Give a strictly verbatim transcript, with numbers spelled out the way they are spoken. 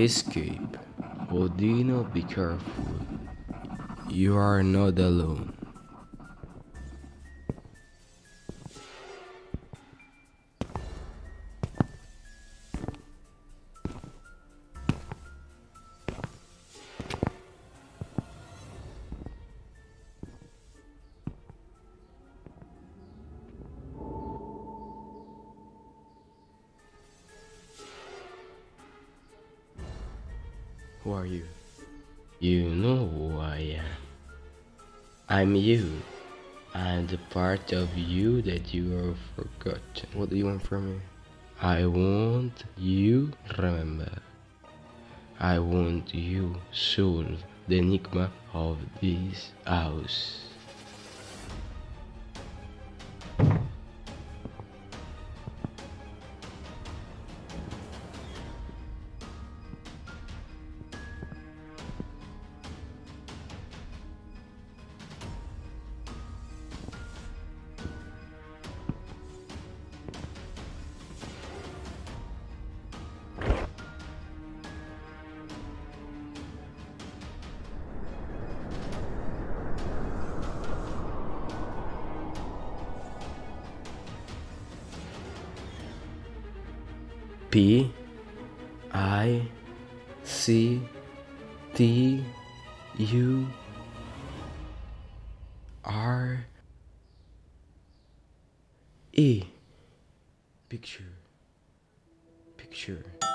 Escape. Odino, be careful. You are not alone. Who are you? You know who I am. I'm you. I'm the part of you that you are forgotten. What do you want from me? I want you remember. I want you solve the enigma of this house. P I C T U R E Picture Picture